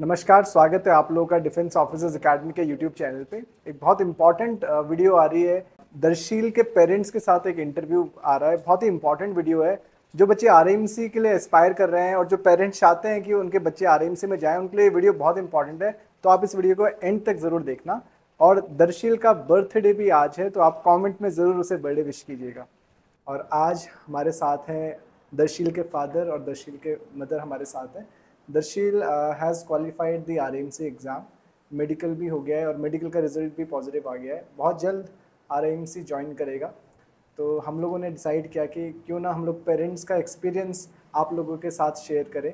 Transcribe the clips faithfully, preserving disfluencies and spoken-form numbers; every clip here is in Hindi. नमस्कार, स्वागत है आप लोगों का डिफेंस ऑफिसर्स एकेडमी के यूट्यूब चैनल पे। एक बहुत इंपॉर्टेंट वीडियो आ रही है, दर्शील के पेरेंट्स के साथ एक इंटरव्यू आ रहा है। बहुत ही इंपॉर्टेंट वीडियो है। जो बच्चे आरएमसी के लिए एस्पायर कर रहे हैं और जो पेरेंट्स चाहते हैं कि उनके बच्चे आरएमसी में जाएँ, उनके लिए वीडियो बहुत इंपॉर्टेंट है। तो आप इस वीडियो को एंड तक ज़रूर देखना। और दर्शील का बर्थडे भी आज है, तो आप कॉमेंट में ज़रूर उसे बर्थडे विश कीजिएगा। और आज हमारे साथ हैं दर्शील के फादर और दर्शील के मदर हमारे साथ हैं। Darshil has qualified the RMC exam, medical भी हो गया है और मेडिकल का रिजल्ट भी पॉजिटिव आ गया है। बहुत जल्द आरएमसी ज्वाइन करेगा। तो हम लोगों ने डिसाइड किया कि क्यों ना हम लोग पेरेंट्स का एक्सपीरियंस आप लोगों के साथ शेयर करें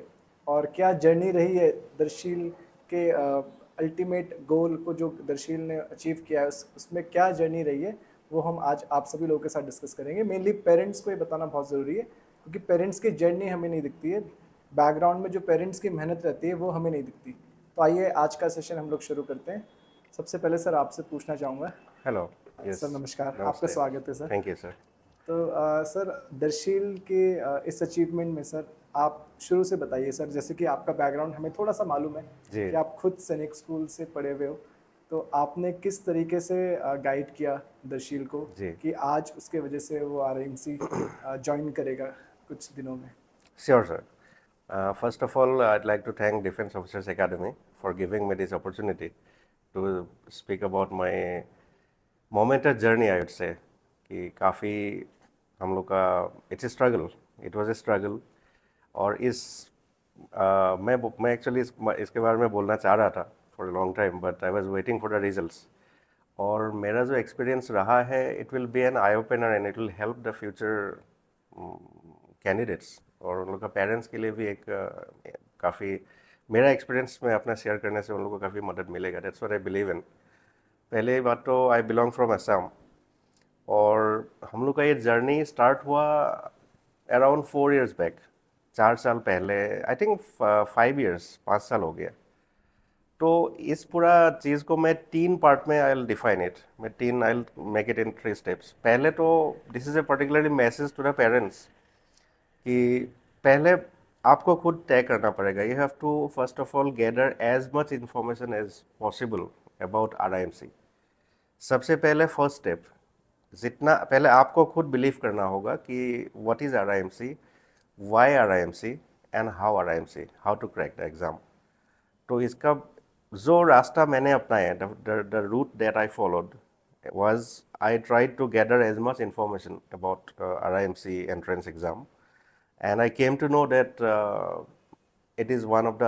और क्या जर्नी रही है दर्शील के अल्टीमेट uh, गोल को जो दर्शील ने अचीव किया है, उस, उसमें क्या जर्नी रही है वो हम आज आप सभी लोगों के साथ डिस्कस करेंगे। मेनली पेरेंट्स को ये बताना बहुत ज़रूरी है क्योंकि पेरेंट्स की जर्नी हमें नहीं दिखती है, बैकग्राउंड में जो पेरेंट्स की मेहनत रहती है वो हमें नहीं दिखती। तो आइए आज का सेशन हम लोग शुरू करते हैं। सबसे पहले सर आपसे पूछना चाहूँगा। हेलो सर, नमस्कार, आपका स्वागत है सर। Thank you sir. तो आ, सर दर्शील के आ, इस अचीवमेंट में सर आप शुरू से बताइए सर। जैसे कि आपका बैकग्राउंड हमें थोड़ा सा मालूम है कि आप खुद सैनिक स्कूल से पढ़े हुए हो, तो आपने किस तरीके से गाइड किया दर्शील को कि आज उसके वजह से वो आरएमसी ज्वाइन करेगा कुछ दिनों में। Sure sir. Uh, first of all, I'd like to thank Defence Officers Academy for giving me this opportunity to speak about my momentous journey, I would say. कि काफ़ी हम लोग का it's a struggle, it was a struggle. और इस uh, मैं मैं एक्चुअली इस, इसके बारे में बोलना चाह रहा था for a long time, but I was waiting for the results. और मेरा जो experience रहा है, it will be an eye-opener and it will help the future um, candidates. और उन लोगों का पेरेंट्स के लिए भी एक काफ़ी मेरा एक्सपीरियंस मैं अपना शेयर करने से उन लोगों को काफ़ी मदद मिलेगा। That's what I believe in. पहले बात तो आई बिलोंग फ्रॉम असम और हम लोग का ये जर्नी स्टार्ट हुआ अराउंड फोर इयर्स बैक, चार साल पहले, आई थिंक फाइव इयर्स पाँच साल हो गया। तो इस पूरा चीज़ को मैं तीन पार्ट में आई विल डिफाइन इट, मैं तीन I will make it in three steps. पहले तो this is a particularly message to the parents कि पहले आपको खुद तय करना पड़ेगा। You have to first of all gather as much information as possible about RIMC. सबसे पहले फर्स्ट स्टेप, जितना पहले आपको खुद बिलीव करना होगा कि what is RIMC, why RIMC and how RIMC, how to crack the exam. तो इसका जो रास्ता मैंने अपनाया, the route that I followed was I tried to gather as much information about RIMC entrance exam. And I came to know that uh, it is one of the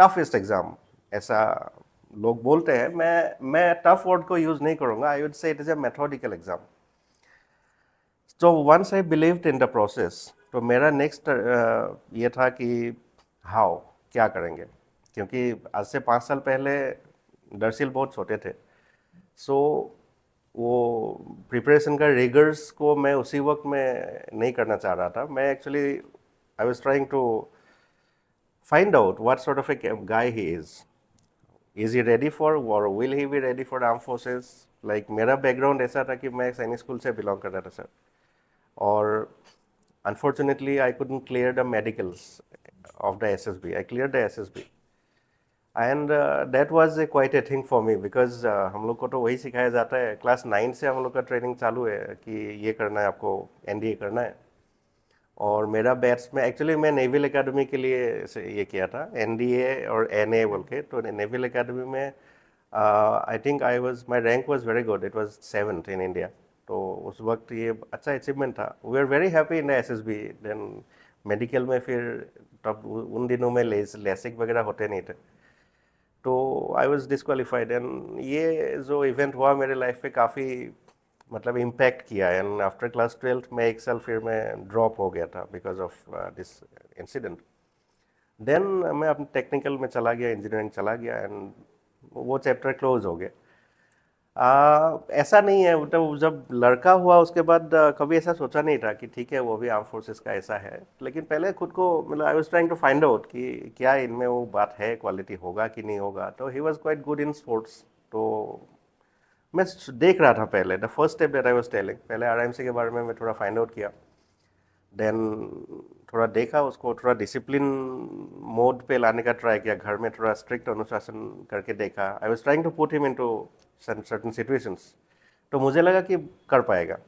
toughest exam. ऐसा लोग बोलते हैं, मैं मैं tough word को use नहीं करूँगा। I would say it is a methodical exam. So once I believed in the process, तो मेरा next uh, ये था कि how क्या करेंगे, क्योंकि आज से पाँच साल पहले दरअसल बहुत छोटे थे। So वो प्रिपरेशन का रिगर्स को मैं उसी वक्त में नहीं करना चाह रहा था। मैं actually I was trying to find out what sort of a guy he is is he ready for और will he be ready for arm forces. Like मेरा बैकग्राउंड ऐसा था कि मैं सैनिक स्कूल से बिलोंग करता था सर, और unfortunately I couldn't clear the medicals of the S S B. I clear the S S B and that was a quite a thing for me because हम लोग को तो वही सिखाया जाता है, क्लास नाइन से हम लोग का ट्रेनिंग चालू है कि ये करना है आपको, एनडीए करना है। और मेरा बैच में एक्चुअली मैं नेवल एकेडमी के लिए ये किया था, एनडीए और एनए बोल के। तो नेवल एकेडमी में I think I was my rank was very good, it was seventh in India. तो उस वक्त ये अच्छा अचीवमेंट था। We are very happy in the S S B. Then medical में फिर तब उन दिनों में लेसिक वगैरह होते नहीं थे, तो आई वॉज डिसक्वालीफाइड। एंड ये जो इवेंट हुआ मेरे लाइफ पे काफ़ी मतलब इम्पैक्ट किया। एंड आफ्टर क्लास ट्वेल्थ में एक साल फिर मैं ड्रॉप हो गया था because of this incident. Then मैं अपने टेक्निकल में चला गया, इंजीनियरिंग चला गया, एंड वो चैप्टर क्लोज हो गया। uh, ऐसा नहीं है, मतलब जब लड़का हुआ उसके बाद uh, कभी ऐसा सोचा नहीं था कि ठीक है वो भी आर्म फोर्सेस का ऐसा है। लेकिन पहले खुद को मतलब I was trying to find out कि क्या इनमें वो बात है, क्वालिटी होगा कि नहीं होगा। तो he was quite good in sports, तो मैं देख रहा था पहले। The first step that I was telling, पहले आरआईएमसी के बारे में मैं थोड़ा फाइंड आउट किया। देन थोड़ा देखा उसको, थोड़ा डिसिप्लिन मोड पे लाने का ट्राई किया, घर में थोड़ा स्ट्रिक्ट अनुशासन करके देखा। I was trying to put him into certain situations, तो मुझे लगा कि कर पाएगा।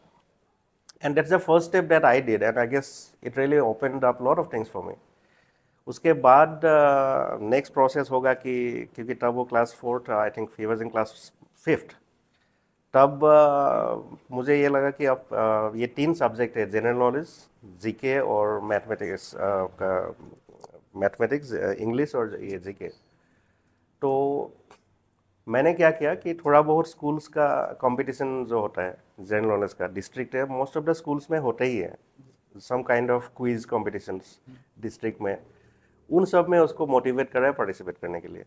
And that's the first step that I did and I guess it really opened up lot of things for me. उसके बाद नेक्स्ट uh, प्रोसेस होगा कि क्योंकि तब वो क्लास फोर था, I think he was in class fifth, तब uh, मुझे ये लगा कि अब uh, ये तीन सब्जेक्ट है, जनरल नॉलेज, जीके और मैथमेटिक्स, मैथमेटिक्स इंग्लिश और ये जीके। तो मैंने क्या किया कि थोड़ा बहुत स्कूल्स का कंपटीशन जो होता है जनरल नॉलेज का, डिस्ट्रिक्ट है, मोस्ट ऑफ द स्कूल्स में होते ही है some kind of quiz competitions district में, उन सब में उसको मोटिवेट करा है पार्टिसिपेट करने के लिए।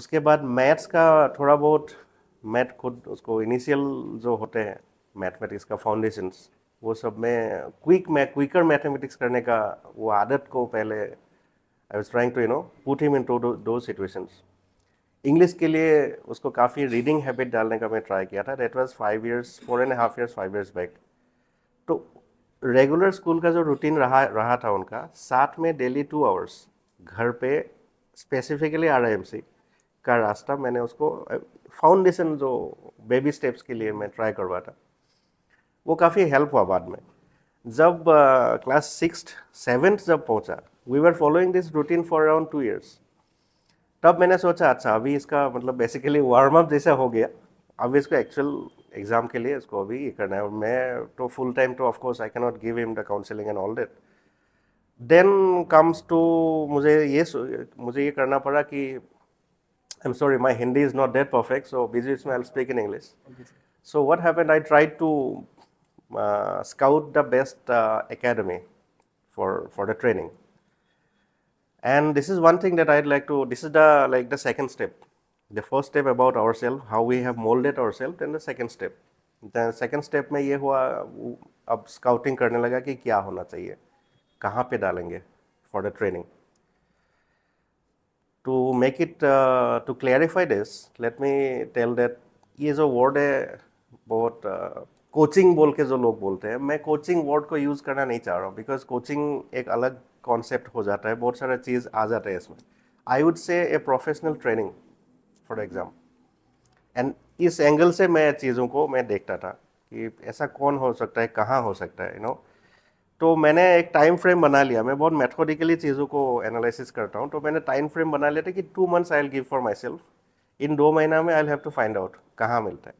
उसके बाद मैथ्स का थोड़ा बहुत, मैथ खुद उसको इनिशियल जो होते हैं मैथमेटिक्स का फाउंडेशंस, वो सब में क्विक में क्विकर मैथमेटिक्स करने का वो आदत को पहले I was trying to you know put him into दो सिचुएशंस। इंग्लिश के लिए उसको काफ़ी रीडिंग हैबिट डालने का मैं ट्राई किया था, that was five years four and half years five years back. तो रेगुलर स्कूल का जो रूटीन रहा रहा था उनका, साथ में डेली टू आवर्स घर पे स्पेसिफिकली आरआईएमसी का रास्ता मैंने उसको फाउंडेशन जो बेबी स्टेप्स के लिए मैं ट्राई करवाता, वो काफ़ी हेल्प हुआ। बाद में जब क्लास सिक्स सेवन्थ जब पहुंचा, we were following this routine for around two years, तब मैंने सोचा अच्छा अभी इसका मतलब बेसिकली वार्म अप जैसा हो गया, अभी इसको एक्चुअल एग्ज़ाम के लिए इसको अभी ये करना है। मैं तो फुल टाइम तो of course I can not give him the counselling and all that. Then comes to मुझे ये मुझे ये करना पड़ा कि I am sorry my Hindi is not that perfect, so बिजी इसमें I will speak in English. So what happened, I tried to scout the best academy for for the training, and this is one thing that I like to, this is the like the second step. The first step about ourselves, how we have molded ourselves, and the second step. The second step में ये हुआ, अब स्काउटिंग करने लगा कि क्या होना चाहिए, कहाँ पे डालेंगे for the training. To make it, uh, to clarify this, let me tell that ये जो word है बहुत coaching uh, बोल के जो लोग बोलते हैं, मैं coaching word को use करना नहीं चाह रहा हूँ, because coaching एक अलग concept हो जाता है, बहुत सारा चीज़ आ जाता है इसमें। I would say a professional training. For exam and इस एंगल से मैं चीज़ों को मैं देखता था कि ऐसा कौन हो सकता है, कहाँ हो सकता है, यू नो। तो मैंने एक टाइम फ्रेम बना लिया, मैं बहुत मैथोडिकली चीज़ों को एनालिसिस करता हूँ, तो मैंने टाइम फ्रेम बना लिया था कि two months I will give for myself, इन दो महीना में I will have to find out कहाँ मिलता है।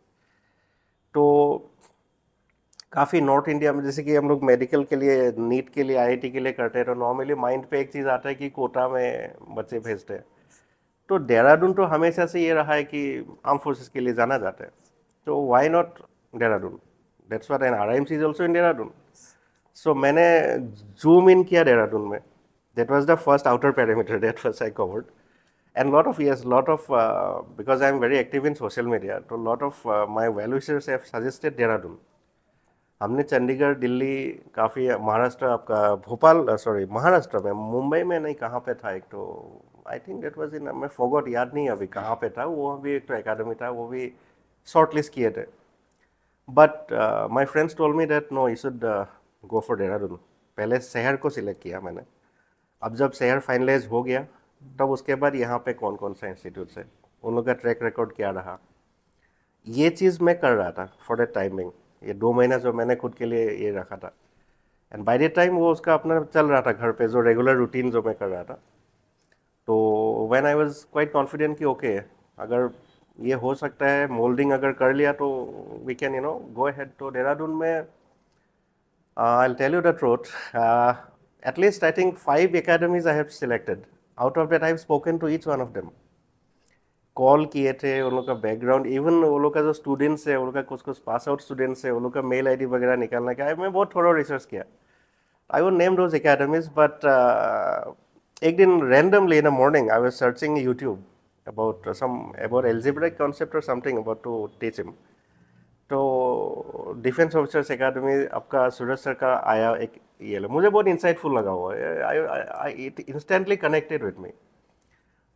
तो काफ़ी नॉर्थ इंडिया में जैसे कि हम लोग मेडिकल के लिए, नीट के लिए, आई आई टी के लिए करते हैं, तो नॉर्मली माइंड पे एक चीज़ आता है कि कोटा में बच्चे भेजते हैं। तो देहरादून तो हमेशा से ये रहा है कि आर्म फोर्सेस के लिए जाना जाता है, तो why not Dehradun, that's what an RIMC is also in Dehradun. So मैंने जूम इन किया देहरादून में, that was the first outer parameter that was I covered, and lot of yes lot of because I am very active in social media, तो lot of my well wishers have suggested Dehradun. हमने चंडीगढ़, दिल्ली, काफ़ी महाराष्ट्र, आपका भोपाल, सॉरी महाराष्ट्र में, मुंबई में नहीं कहाँ पे था एक, तो I think that was in, मैं फॉरगॉट, याद नहीं अभी कहाँ पे था, वो भी एक तो एकेडमी था, वो भी शॉर्ट लिस्ट किए थे। But my friends told me that no you should go for Dehradun. पहले शहर को सिलेक्ट किया मैंने, अब जब शहर फाइनलाइज हो गया तब तो उसके बाद यहाँ पे कौन कौन सा इंस्टीट्यूट है, उन लोग का ट्रैक रिकॉर्ड क्या रहा, ये चीज़ मैं कर रहा था फॉर दैट टाइमिंग। ये दो महीना जो मैंने खुद के लिए ये रखा था, एंड बाय द टाइम वो उसका अपना चल रहा था घर पे, जो रेगुलर रूटीन जो मैं कर रहा था। तो when I was quite confident कि ओके okay, अगर ये हो सकता है, मोल्डिंग अगर कर लिया तो we can you know go ahead. तो देहरादून में I will tell you the truth, at least I think five academies I have selected, out of that I have spoken to each one of them, call किए थे, उन लोग का बैकग्राउंड, इवन उन लोग का जो स्टूडेंट्स है, उन लोग का कुछ कुछ पास आउट स्टूडेंट्स है, उन लोग का मेल आईडी वगैरह निकालना क्या है, मैं बहुत थोड़ा रिसर्च किया। I won't name those academies, but एक दिन randomly in the morning I was searching YouTube about some about algebraic concept और something about to teach him. तो डिफेंस ऑफिसर्स एकेडमी आपका सूरज सर का आया एक, ये मुझे बहुत इंसाइटफुल लगा हुआ, I it instantly connected with me.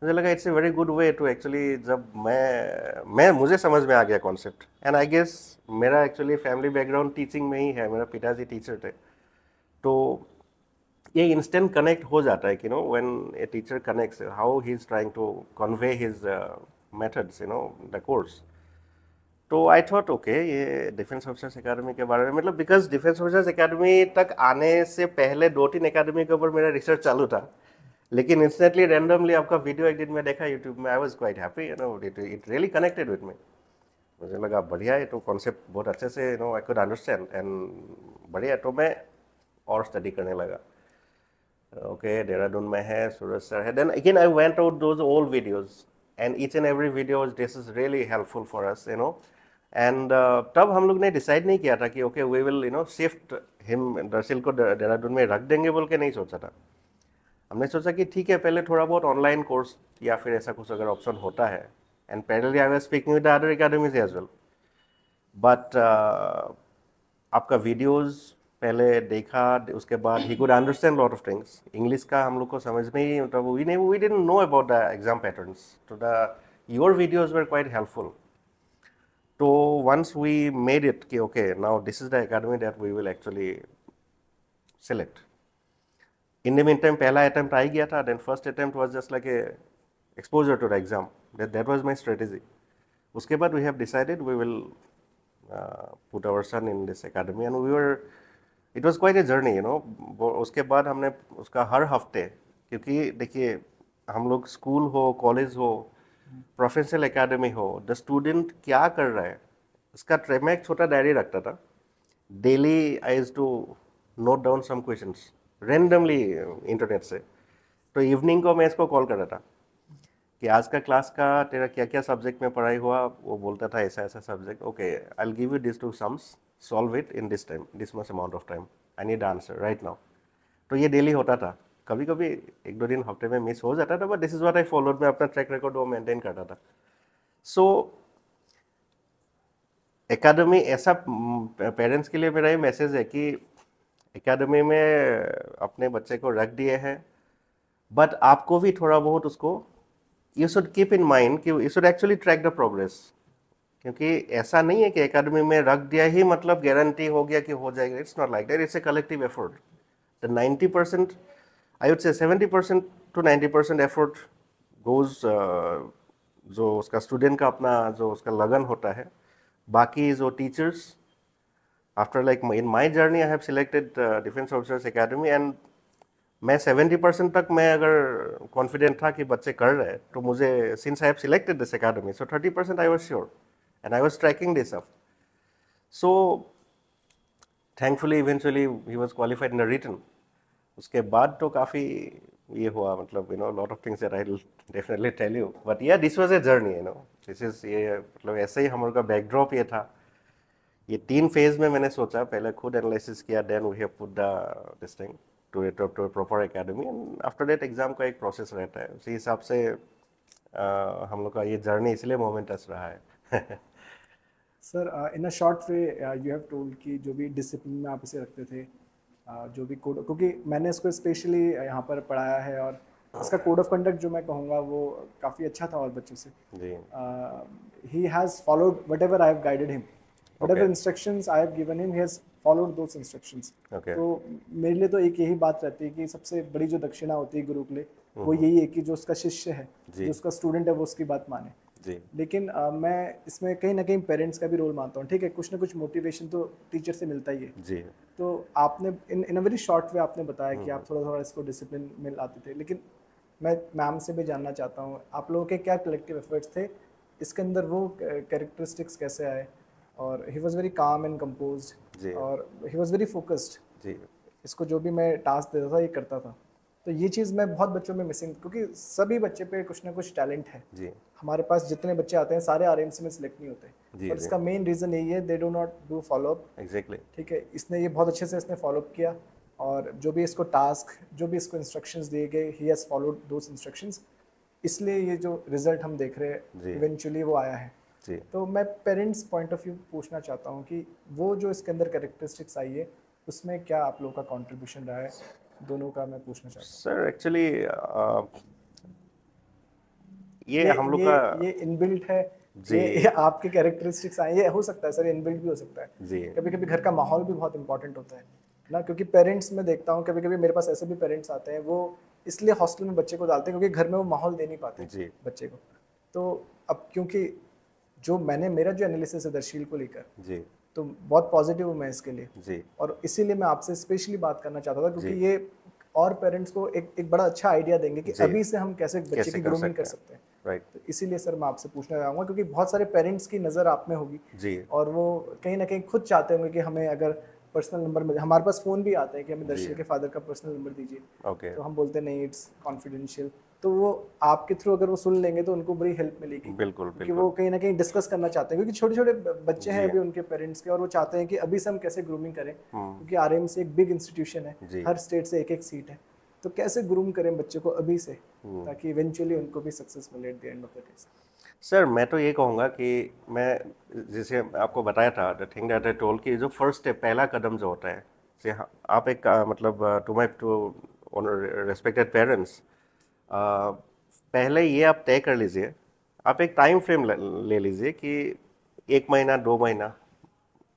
मुझे लगा it's a very good way to actually, जब मैं मैं मुझे समझ में आ गया कॉन्सेप्ट, एंड आई गेस मेरा एक्चुअली फैमिली बैकग्राउंड टीचिंग में ही है, मेरा पिताजी टीचर थे, तो ये इंस्टेंट कनेक्ट हो जाता है कि no when a teacher connects how he is trying to convey his methods you know the course. तो आई थॉट ओके ये डिफेंस ऑफिसर्स एकेडमी के बारे में मतलब बिकॉज डिफेंस ऑफिसर्स एकेडमी तक आने से पहले दो तीन एकेडमी के ऊपर मेरा रिसर्च चालू था, लेकिन इंस्टेंटली रैंडमली आपका वीडियो एक दिन मैं देखा यूट्यूब में. I was quite happy you know it it really connected with me. मुझे लगा बढ़िया है, तो कॉन्सेप्ट बहुत अच्छे से you know I could understand and बढ़िया. तो मैं और स्टडी करने लगा. ओके देहरादून में है, सूरज सर है. Then again I went out those old videos and each and every videos this is really helpful for us you know. And uh, तब हम लोग ने डिसाइड नहीं किया था कि okay we will you know shift him Darshil को देहरादून में रख देंगे बोल के नहीं सोचा था. हमने सोचा कि ठीक है पहले थोड़ा बहुत ऑनलाइन कोर्स या फिर ऐसा कुछ अगर ऑप्शन होता है. And parallelly I was speaking with the other academies as well. But आपका वीडियोज़ पहले देखा, उसके बाद ही could understand lot of things. English का हम लोग को समझ में ही मतलब वी नहीं we didn't know about the exam patterns. तो the your videos were quite helpful. तो वंस वी मेड इट कि okay now this is the academy that we will actually select. In the mean time पहला अटैम्प्ट आ गया था. Then first attempt was just like a exposure to the exam. That that was my strategy. उसके बाद we have decided we will put our son in this academy and we were it was quite a journey you know. उसके बाद हमने उसका हर हफ्ते, क्योंकि देखिए हम लोग स्कूल हो, कॉलेज हो, प्रोफेशनल एकेडमी हो, द स्टूडेंट क्या कर रहा है उसका ट्रे में एक छोटा डायरी रखता था. Daily I used to note down some questions randomly internet से. तो इवनिंग को मैं इसको कॉल कर रहा था कि आज का क्लास का तेरा क्या क्या सब्जेक्ट में पढ़ाई हुआ. वो बोलता था ऐसा ऐसा subject. Okay I will give you this two sums, solve it in this time, this much amount of time, I need answer right now. तो ये डेली होता था. कभी कभी एक दो दिन हफ्ते में मिस हो जाता था, but this is what I followed. मैं अपना ट्रैक रिकॉर्ड वो मेंटेन करता था. सो so, एकेडमी ऐसा पेरेंट्स के लिए मेरा ये मैसेज है कि एकेडमी में अपने बच्चे को रख दिए हैं, बट आपको भी थोड़ा बहुत उसको you should keep in mind कि you should actually track the progress. क्योंकि ऐसा नहीं है कि एकेडमी में रख दिया ही मतलब गारंटी हो गया कि हो जाएगा. It's not like that. It's a collective effort. The ninety percent I would say seventy percent to ninety percent effort goes uh, जो उसका स्टूडेंट का अपना जो उसका लगन होता है. बाकी जो teachers after like in my journey I have selected defence officers academy and मैं seventy percent तक मैं अगर कॉन्फिडेंट था कि बच्चे कर रहे हैं, तो मुझे since I have selected this academy so thirty percent I was sure and I was tracking this up. So thankfully eventually he was qualified in written. उसके बाद तो काफ़ी ये हुआ मतलब you know lot of things that I will definitely tell you. But yeah this was a journey you know. This is ये मतलब ऐसे ही हमारा बैकड्रॉप ये था. ये तीन फेज में मैंने सोचा, पहले खुद एनालिसिस किया, then we have put the this thing to it up to a proper academy and after that exam का एक प्रोसेस रहता है. उसी हिसाब से आ, हम लोग का ये जर्नी इसलिए मोमेंटस रहा है. Sir in a short way you have told कि जो भी डिसिप्लिन में आप इसे रखते थे, Uh, जो भी कोड, क्योंकि मैंने इसको स्पेशली यहाँ पर पढ़ाया है और इसका कोड ऑफ कंडक्ट जो मैं कहूँगा वो काफ़ी अच्छा था. और बच्चों से ही has followed whatever I have guided him, whatever instructions I have given him, he has followed those instructions. तो मेरे लिए तो एक यही बात रहती है कि सबसे बड़ी जो दक्षिणा होती है गुरु के लिए वो यही है कि जो उसका शिष्य है, जो उसका स्टूडेंट है, वो उसकी बात माने. जी. लेकिन आ, मैं इसमें कहीं ना कहीं पेरेंट्स का भी रोल मानता हूँ. ठीक है, कुछ ना कुछ मोटिवेशन तो टीचर से मिलता ही है. जी. तो आपने इन इन अ वेरी शॉर्ट वे आपने बताया कि आप थोड़ा थोड़ा इसको डिसिप्लिन में लाते थे, लेकिन मैं मैम से भी जानना चाहता हूँ आप लोगों के क्या कलेक्टिव एफर्ट्स थे, इसके अंदर वो कैरेक्टरिस्टिक्स कैसे आए. और he was very calm and composed और ही वॉज वेरी फोकस्ड. इसको जो भी मैं टास्क देता था ये करता था. तो ये चीज़ मैं बहुत बच्चों में मिसिंग, क्योंकि सभी बच्चे पे कुछ ना कुछ टैलेंट है. जी. हमारे पास जितने बच्चे आते हैं सारे आरएमसी में सिलेक्ट नहीं होते. और इसका मेन रीज़न यही है they do not do follow up. Exactly. ठीक है, इसने ये बहुत अच्छे से इसने फॉलो अप किया और जो भी इसको टास्क, जो भी इसको इंस्ट्रक्शंस दिए गए, he has followed those instructions. इसलिए ये जो रिजल्ट हम देख रहे हैं इवेंचुअली वो आया है. जी. तो मैं पेरेंट्स पॉइंट ऑफ व्यू पूछना चाहता हूँ कि वो जो इसके अंदर कैरेक्टरिस्टिक्स आई है उसमें क्या आप लोगों का कॉन्ट्रीब्यूशन रहा है, दोनों का मैं पूछना चाहता हूँ. सर एक्चुअली ये हम लोग का ये इनबिल्ट है. जी. ये, ये आपके कैरेक्टरिस्टिक्स आए, ये हो सकता है सर इनबिल्ट भी हो सकता है. जी. कभी कभी घर का माहौल भी बहुत इंपॉर्टेंट होता है. ना, क्योंकि पेरेंट्स में देखता हूँ कभी कभी मेरे पास ऐसे भी पेरेंट्स आते हैं वो इसलिए हॉस्टल में बच्चे को डालते हैं क्योंकि घर में वो माहौल दे नहीं पाते जी बच्चे को। तो अब क्योंकि जो मैंने मेरा जो एनालिसिस है दर्शील को लेकर जी, तो बहुत पॉजिटिव हूँ मैं इसके लिए जी। और इसीलिए मैं आपसे स्पेशली बात करना चाहता था क्योंकि ये और पेरेंट्स को एक एक बड़ा अच्छा आइडिया देंगे कि अभी से हम कैसे बच्चे कैसे की ग्रूमिंग कर सकते हैं, राइट। तो इसीलिए सर मैं आपसे पूछना चाहूँगा क्योंकि बहुत सारे पेरेंट्स की नज़र आप में होगी जी, और वो कहीं ना कहीं खुद चाहते होंगे कि हमें अगर पर्सनल नंबर मिले, हमारे पास फ़ोन भी आता है कि हमें दर्शल के फादर का पर्सनल नंबर दीजिए, तो हम बोलते नहीं इट्स कॉन्फिडेंशियल, तो वो आपके थ्रू अगर वो सुन लेंगे तो उनको बड़ी हेल्प मिलेगी। बिल्कुल, बिल्कुल। कि वो कहीं ना कहीं डिस्कस करना चाहते हैं क्योंकि छोटे छोटे बच्चे हैं अभी उनके पेरेंट्स के, और वो चाहते हैं कि अभी से हम कैसे ग्रूमिंग करें क्योंकि आरएमसी एक बिग इंस्टीट्यूशन है, हर स्टेट से एक एक सीट है, तो कैसे ग्रूम करें बच्चे को अभी से ताकि इवेंचुअली उनको भी सक्सेस मिले at the end of the day. Sir मैं तो ये कहूँगा कि मैं जैसे आपको बताया था the thing that I told कि जो फर्स्ट स्टेप पहला कदम जो होता है, आप एक मतलब to my to respected parents Uh, पहले ये आप तय कर लीजिए, आप एक टाइम फ्रेम ले लीजिए कि एक महीना दो महीना,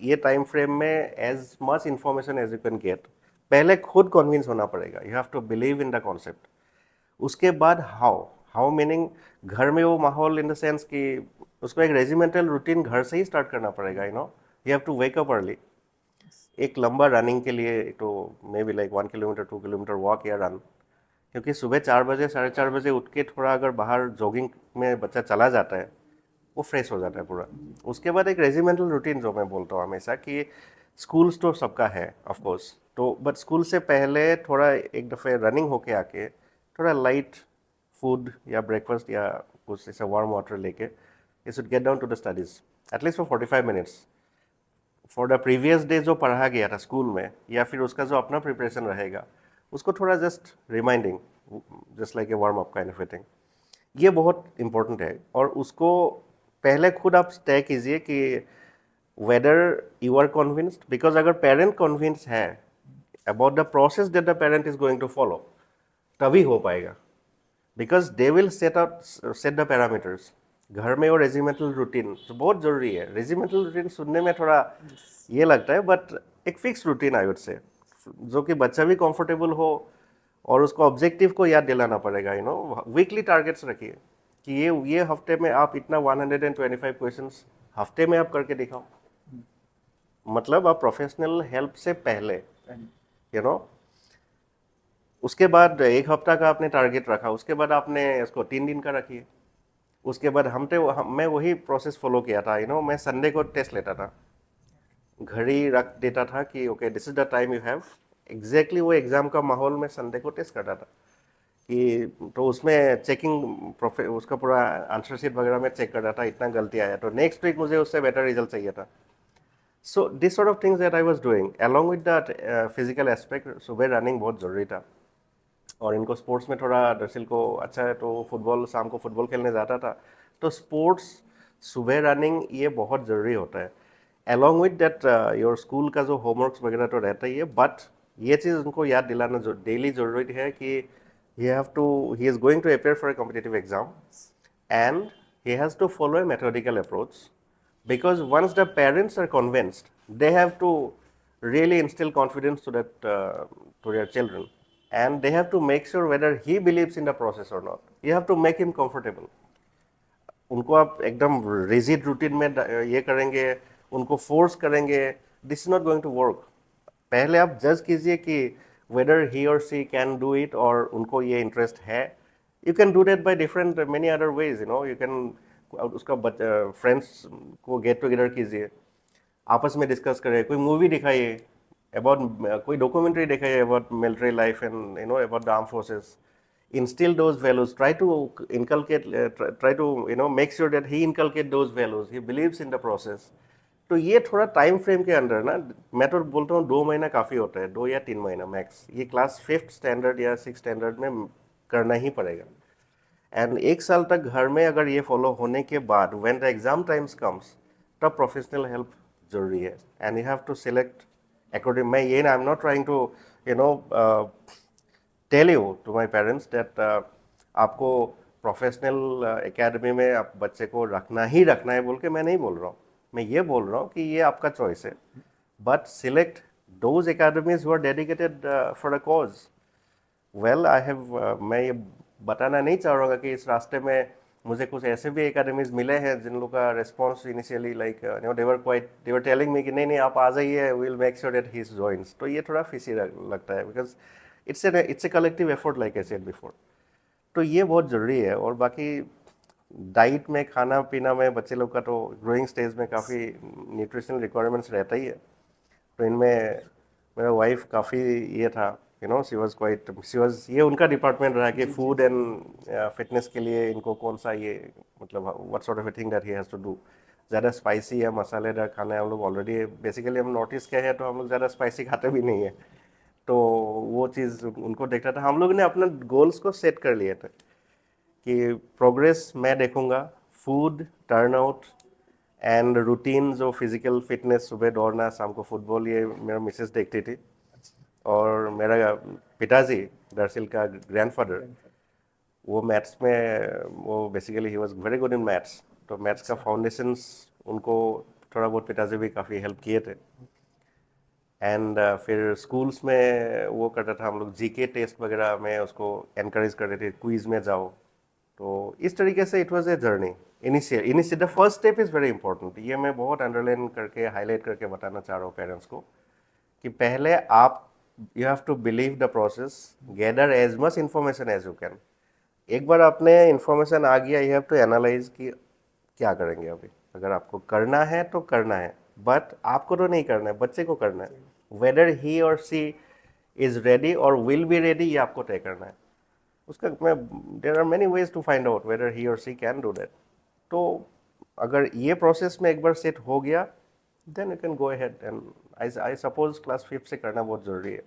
ये टाइम फ्रेम में as much information as you can get, पहले खुद कन्विंस होना पड़ेगा, you have to believe in the concept. उसके बाद हाउ, हाउ मीनिंग घर में वो माहौल इन द सेंस कि उसको एक रेजिमेंटल रूटीन घर से ही स्टार्ट करना पड़ेगा, you know you have to wake up early. एक लंबा रनिंग के लिए तो maybe like one kilometre two kilometre walk या रन, क्योंकि सुबह चार बजे साढ़े चार बजे उठ के थोड़ा अगर बाहर जॉगिंग में बच्चा चला जाता है वो फ्रेश हो जाता है पूरा। उसके बाद एक रेजिमेंटल रूटीन जो मैं बोलता हूँ हमेशा कि स्कूल्स तो सबका है ऑफ कोर्स, तो बट स्कूल से पहले थोड़ा एक दफ़े रनिंग होके आके थोड़ा लाइट फूड या ब्रेकफास्ट या कुछ ऐसा वार्म वाटर लेके you should get down to the studies at least for forty five minutes for the previous day जो पढ़ा गया था स्कूल में, या फिर उसका जो अपना प्रिपरेशन रहेगा उसको थोड़ा just reminding, just like a warm up kind of thing, ये बहुत इम्पोर्टेंट है। और उसको पहले खुद आप तय कीजिए कि whether you are convinced, because अगर पेरेंट कन्विंस है about the process that the parent is going to follow तभी हो पाएगा, because they will set out set the parameters. घर में वो रेजिमेंटल रूटीन तो बहुत ज़रूरी है, रेजिमेंटल रूटीन सुनने में थोड़ा ये लगता है बट एक फिक्स रूटीन आई वुड से, जो कि बच्चा भी कंफर्टेबल हो और उसको ऑब्जेक्टिव को याद दिलाना पड़ेगा। यू नो वीकली टारगेट्स रखिए कि ये ये हफ्ते में आप इतना one hundred twenty five questions हफ्ते में आप करके दिखाओ, मतलब आप प्रोफेशनल हेल्प से पहले यू नो। उसके बाद एक हफ्ता का आपने टारगेट रखा, उसके बाद आपने इसको तीन दिन का रखिए, उसके बाद हमते हम, मैं वही प्रोसेस फॉलो किया था। यू नो मैं संडे को टेस्ट लेता था, घड़ी रख देता था कि okay this is the time you have, exactly वो एग्ज़ाम का माहौल में संडे को टेस्ट करता था कि, तो उसमें चेकिंग प्रोफे उसका पूरा आंसर शीट वगैरह में चेक करता था इतना गलती आया, तो नेक्स्ट वीक मुझे उससे बेटर रिजल्ट चाहिए था। So this sort of things that I was doing along with that physical aspect. सुबह रनिंग बहुत ज़रूरी था, और इनको स्पोर्ट्स में थोड़ा दरअसल को अच्छा है तो फुटबॉल, शाम को फुटबॉल खेलने जाता था, तो स्पोर्ट्स सुबह रनिंग ये बहुत ज़रूरी होता है। Along with that your school का जो होमवर्क्स वगैरह तो रहता ही है, बट ये चीज़ उनको याद दिलाना जो डेली ज़रूरी है कि he have to he is going to appear for a competitive exam and he has to follow a methodical approach, because once the parents are convinced they have to really instil confidence to that to their children and they have to make sure whether he believes in the process और not, you have to make him comfortable. उनको आप एकदम रिजिड रूटीन में ये करेंगे, उनको फोर्स करेंगे, this is not going to work. पहले आप जज कीजिए कि वेदर ही और सी कैन डू इट और उनको ये इंटरेस्ट है। You can do that by different many other ways, you know you can उसका फ्रेंड्स को गेट टुगेदर कीजिए, आपस में डिस्कस करें, कोई मूवी दिखाइए अबाउट, कोई डॉक्यूमेंट्री दिखाइए about military life and you know about the arm forces, instill those values, try to inculcate, uh, try, try to you know make sure that he inculcate those values, he believes in the process। तो ये थोड़ा टाइम फ्रेम के अंदर ना, मैं तो बोलता हूँ दो महीना काफ़ी होता है, दो या तीन महीना मैक्स, ये क्लास फिफ्थ स्टैंडर्ड या सिक्स स्टैंडर्ड में करना ही पड़ेगा। एंड एक साल तक घर में अगर ये फॉलो होने के बाद when the exam times comes तब प्रोफेशनल हेल्प जरूरी है, and you have to select according. मैं ये ना, I am not trying to you know tell you to my parents that आपको प्रोफेशनल एकेडमी में आप बच्चे को रखना ही रखना है बोल के मैं नहीं बोल रहा हूँ, मैं ये बोल रहा हूँ कि ये आपका चॉइस है, but select those academies were dedicated uh, for a cause. Well, I have uh, मैं ये बताना नहीं चाहूँगा कि इस रास्ते में मुझे कुछ ऐसे भी एकेडमीज़ मिले हैं जिन लोगों का response initially like you know they were quite they were telling me कि नहीं नहीं आप आ जाइए, we will make sure that he joins. तो ये थोड़ा फिसी लगता है because it's a it's a collective effort like I said before. तो ये बहुत ज़रूरी है. और बाकी डाइट में, खाना पीना में बच्चे लोग का तो ग्रोइंग स्टेज में काफ़ी न्यूट्रिशनल रिक्वायरमेंट्स रहता ही है. तो इनमें मेरा वाइफ काफ़ी ये था, you know she was quite she was ये उनका डिपार्टमेंट रहा कि फूड एंड फिटनेस के लिए इनको कौन सा ये मतलब what sort of a thing that he has to do. ज़्यादा स्पाइसी या मसालेदार खाना है, हम लोग ऑलरेडी बेसिकली हम नॉर्थ ईस्ट के हैं तो हम लोग ज़्यादा स्पाइसी खाते भी नहीं है. तो वो चीज़ उनको देखता था. हम लोग ने अपना गोल्स को सेट कर लिए थे कि प्रोग्रेस मैं देखूँगा, फूड, टर्नआउट एंड रूटीन जो फिज़िकल फिटनेस, सुबह दौड़ना, शाम को फुटबॉल, ये मेरा मिसेस देखती थी. और मेरा पिताजी दर्शिल का ग्रैंडफादर वो मैथ्स में वो basically he was very good in maths. तो मैथ्स का फाउंडेशंस उनको थोड़ा बहुत पिताजी भी काफ़ी हेल्प किए थे. एंड uh, फिर स्कूल्स में वो करता था, हम लोग जीके टेस्ट वगैरह में उसको एनकरेज करते थे, क्विज में जाओ. तो इस तरीके से it was a journey. Initial initial the first step is very important. ये मैं बहुत अंडरलाइन करके हाईलाइट करके बताना चाह रहा हूँ पेरेंट्स को कि पहले आप You have to believe the process, gather as much information as you can. एक बार आपने information आ गया, you have to analyze कि क्या करेंगे अभी. अगर आपको करना है तो करना है, but आपको तो नहीं करना है, बच्चे को करना है. Whether he or she is ready or will be ready, ये आपको तय करना है. उसका मैं there are many ways to find out whether he or she can do that. तो अगर ये process में एक बार set हो गया, then you can go ahead and I I suppose class fifth से करना बहुत ज़रूरी है.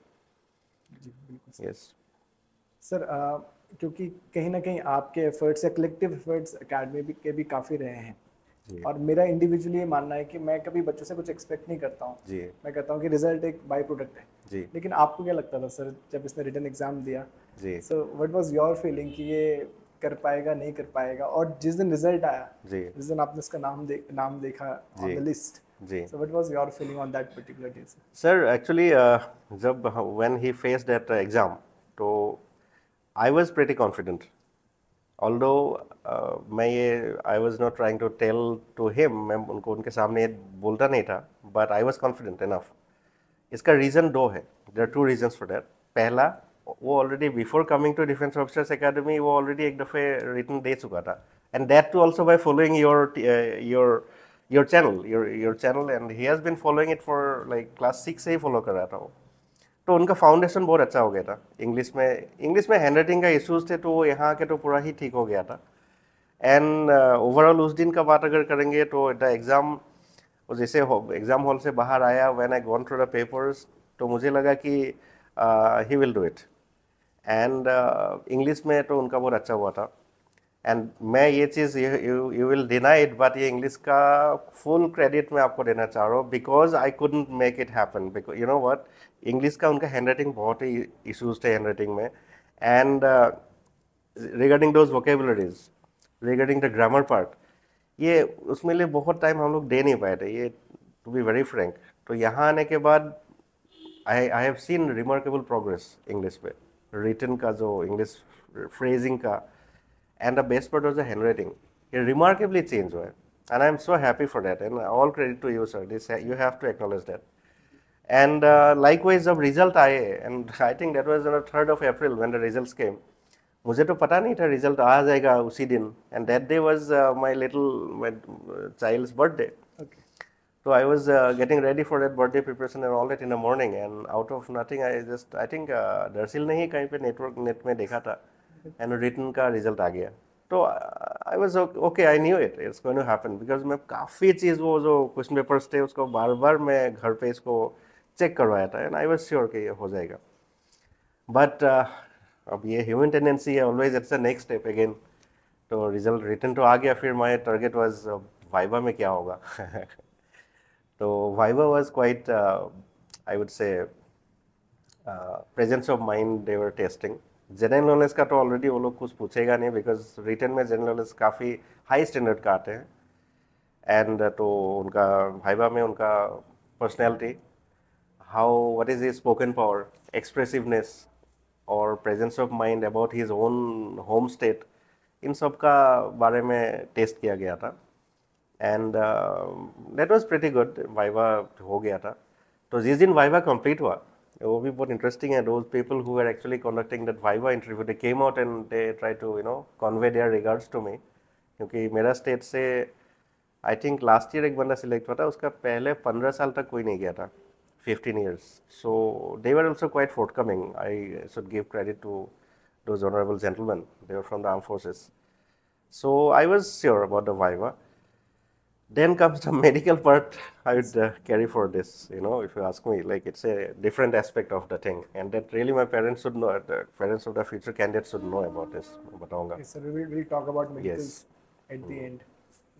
Yes. Sir, uh, क्योंकि कहीं ना कहीं आपके एफर्ट्स या कलेक्टिव एफर्ट्स अकेडमी भी के भी काफ़ी रहे हैं. जी. और मेरा इंडिविजुअली ये मानना है कि मैं कभी बच्चों से कुछ एक्सपेक्ट नहीं करता हूँ. जी. मैं कहता हूँ कि रिजल्ट एक बाई प्रोडक्ट है. जी. लेकिन आपको क्या लगता था सर जब इसने रिटन एग्जाम दिया? जी. So what was your feeling कि ये कर पाएगा नहीं कर पाएगा? और जिस दिन रिजल्ट आया, जी. जिस दिन आपने उसका नाम दे, नाम देखा ऑन द लिस्ट, जी. So what was your feeling on that particular day, sir? Sir, actually, uh, जब when he faced that uh, exam, तो I was pretty confident. Although uh, मैं ये I was not trying to tell to him, मैं उनको उनके सामने बोलता नहीं था, but I was confident enough. इसका reason दो है. There are two reasons for that. पहला, वो already before coming to Defence Officers Academy, वो already एक दफ़े written दे चुका था. And that too also by following your uh, your your channel your your channel and he has been following it for like class six से ही follow कर रहा था वो. तो उनका foundation बहुत अच्छा हो गया था. English में English में handwriting का issues थे तो वो यहाँ के तो पूरा ही ठीक हो गया था. And uh, overall उस दिन का बात अगर करेंगे तो the exam जैसे exam hall से बाहर आया, when I gone through the papers, तो मुझे लगा कि uh, he will do it. And uh, English में तो उनका बहुत अच्छा हुआ था. एंड मैं ये चीज़ you will deny it but ये इंग्लिश का फुल क्रेडिट मैं आपको देना चाह रहा हूँ because I couldn't make it happen. Because you know what, English का उनका हैंड राइटिंग बहुत ही इशूज़ थे हैंड राइटिंग में. And regarding those vocabularies, regarding the grammar part, ये उसमें लिए बहुत टाइम हम लोग दे नहीं पाए थे, ये टू बी वेरी फ्रेंक. तो यहाँ आने के बाद I I have seen remarkable progress English पे, रिटन का जो इंग्लिश फ्रेजिंग का. And the best part was the handwriting. It remarkably changed, right? And I'm so happy for that. And all credit to you, sir. This you have to acknowledge that. And uh, likewise, the result आए, and I think that was on the third of April when the results came. मुझे तो पता नहीं था result आ जाएगा उसी दिन. And that day was uh, my little my child's birthday. Okay. So I was uh, getting ready for that birthday preparation and all that in the morning. And out of nothing, I just I think uh, Darsheel ने ही कहीं पे network net में देखा था. एंड रिटन का रिजल्ट आ गया. तो I was okay, I knew it it's going to happen because मैं काफ़ी चीज़ वो जो क्वेश्चन पेपर्स थे उसको बार बार मैं घर पे इसको चेक करवाया था एंड आई वॉज श्योर कि ये हो जाएगा. बट uh, अब ये ह्यूमन टेंडेंसी है always, it's the next step again. तो रिजल्ट रिटन तो आ गया, फिर माई टारगेट वॉज वाइवा में क्या होगा. तो viva was quite I would say presence of mind they were testing. General knowledge का तो ऑलरेडी वो लोग कुछ पूछेगा नहीं बिकॉज रिटन में जनरल नॉलेज काफ़ी हाई स्टैंडर्ड का आते हैं. एंड तो उनका वाइवा में उनका personality, how, what is his spoken power, expressiveness और presence of mind about his own home state, इन सब का बारे में टेस्ट किया गया था and that was pretty good, viva हो गया था। तो जिस दिन वाइवा complete हुआ वो भी बहुत इंटरेस्टिंग है। those people who were actually conducting that viva interview, they came out and they tried to you know convey their regards to me, क्योंकि मेरा state से आई थिंक लास्ट ईयर एक बंदा सिलेक्ट हुआ था, उसका पहले पंद्रह साल तक कोई नहीं गया था, fifteen years. So they were also quite forthcoming, I should give credit to those honourable gentleman, they were from the arm forces. So I was sure about the viva. Then comes the medical part, I would carry for this, you know if you ask me, like it's a different aspect of the thing and that really my parents should know, parents of the future candidate should know about this. बताऊंगा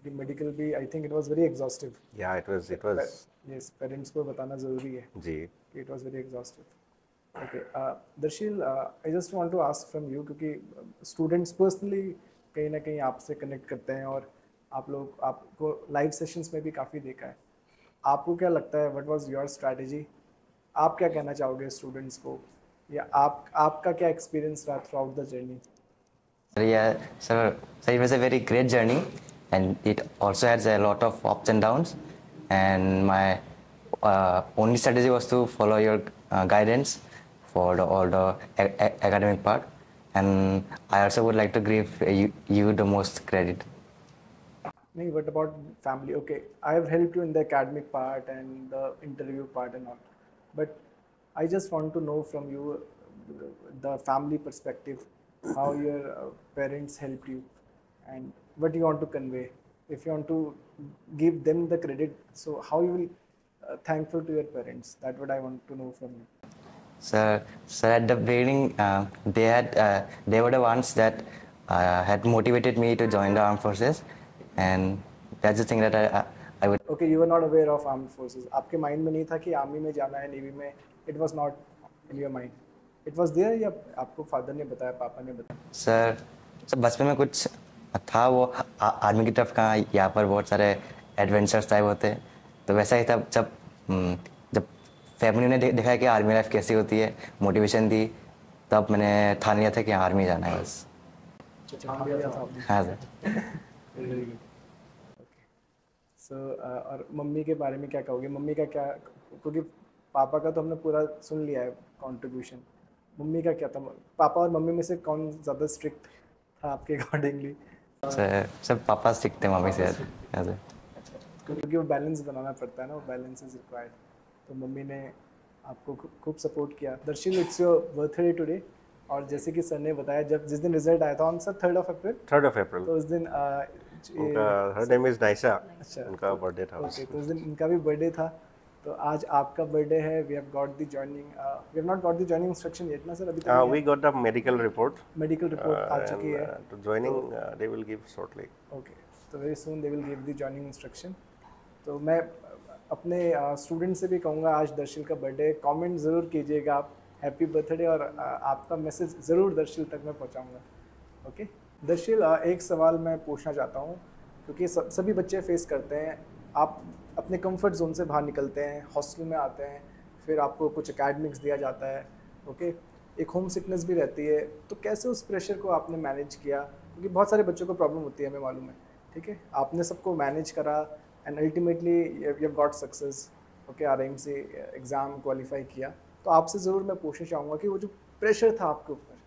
the medical भी, I think it was very exhaustive. Yeah, it was, it was. Yes, parents को बताना ज़रूरी है. जी. It was very exhaustive. Okay, uh, Darshil, uh, I just want to ask from you क्योंकि students personally कहीं ना कहीं आपसे connect करते हैं और आप लोग आपको live sessions में भी काफ़ी देखा है। आपको क्या लगता है, what was your strategy? आप क्या कहना चाहोगे students को, या आप आपका क्या experience रहा throughout the journey? सर यार सर सही में से very great journey. And it also has a lot of ups and downs, and my uh, only strategy was to follow your uh, guidance for the, all the a a academic part, and I also would like to give you, you the most credit. No, what about family? Okay, I have helped you in the academic part and the interview part and all, but I just want to know from you the family perspective, how your parents helped you, and what you want to convey. If you want to give them the credit, so how you will uh, thankful to your parents? That what I want to know from you. Sir, sir, at the beginning, uh, they had uh, they were the ones that uh, had motivated me to join the armed forces, and that's the thing that I I, I would. Okay, you were not aware of armed forces. आपके mind में नहीं था कि army में जाना है, navy में. It was not in your mind. It was there या आपको father ने बताया, पापा ने बताया? Sir, sir, बचपन में कुछ था वो आर्मी की तरफ का, यहाँ पर बहुत सारे एडवेंचर्स टाइप होते हैं, तो वैसा ही था। जब जब फैमिली ने दे, देखा कि आर्मी लाइफ कैसी होती है, मोटिवेशन दी, तब मैंने ठान लिया था कि आर्मी जाना है बस। हाँ सर। सो और मम्मी के बारे में क्या कहोगे? मम्मी का क्या, क्योंकि पापा का तो हमने पूरा सुन लिया है कॉन्ट्रीब्यूशन, मम्मी का क्या था? पापा और मम्मी में से कौन ज़्यादा स्ट्रिक्ट था आपके अकॉर्डिंगली? सर सर पापा सीखते हैं, मम्मी से यार, क्योंकि वो बैलेंस बनाना पड़ता है ना, वो बैलेंस इज रिक्वायर्ड। तो मम्मी ने आपको खूब सपोर्ट किया। Darshil, it's your birthday today, और जैसे कि सर ने बताया, जब जिस दिन रिजल्ट आया था on sir third of April third of April तो उस दिन उनका हर नेम इज नाइशा, अच्छा उनका बर्थडे था। ओके, तो उस दिन इनका भी बर्थडे था, तो आज आपका बर्थडे है। We have got the joining, we have not got the joining instruction yet ना सर, अभी तक we got the medical report, medical report आ चुकी है। तो joining they will give shortly. Okay, तो very soon they will give the joining instruction. तो मैं अपने स्टूडेंट से भी कहूँगा, आज दर्शिल का बर्थडे, कमेंट ज़रूर कीजिएगा आप हैप्पी बर्थडे, और आपका मैसेज ज़रूर दर्शिल तक मैं पहुँचाऊँगा। ओके दर्शिल, एक सवाल मैं पूछना चाहता हूँ, क्योंकि सभी बच्चे फेस करते हैं। आप अपने कंफर्ट जोन से बाहर निकलते हैं, हॉस्टल में आते हैं, फिर आपको कुछ एकेडमिक्स दिया जाता है, ओके, एक होम सिकनेस भी रहती है, तो कैसे उस प्रेशर को आपने मैनेज किया? क्योंकि बहुत सारे बच्चों को प्रॉब्लम होती है, हमें मालूम है, ठीक है। आपने सबको मैनेज करा and ultimately you have got success, okay, RIMC exam qualify किया। तो आपसे ज़रूर मैं पूछना चाहूँगा कि वो जो प्रेशर था आपके ऊपर,